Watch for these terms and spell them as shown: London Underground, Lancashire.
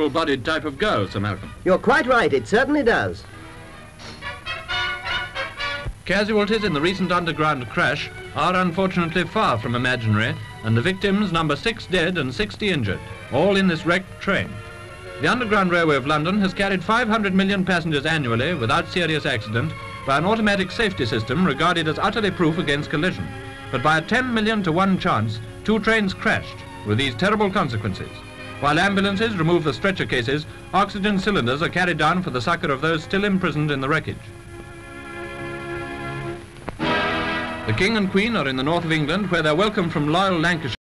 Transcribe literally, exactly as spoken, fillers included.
full-bodied type of girl, Sir Malcolm. You're quite right, it certainly does. Casualties in the recent underground crash are unfortunately far from imaginary, and the victims number six dead and sixty injured, all in this wrecked train. The Underground Railway of London has carried five hundred million passengers annually without serious accident by an automatic safety system regarded as utterly proof against collision. But by a ten million to one chance, two trains crashed with these terrible consequences. While ambulances remove the stretcher cases, oxygen cylinders are carried down for the succor of those still imprisoned in the wreckage. The King and Queen are in the north of England, where they're welcomed from loyal Lancashire.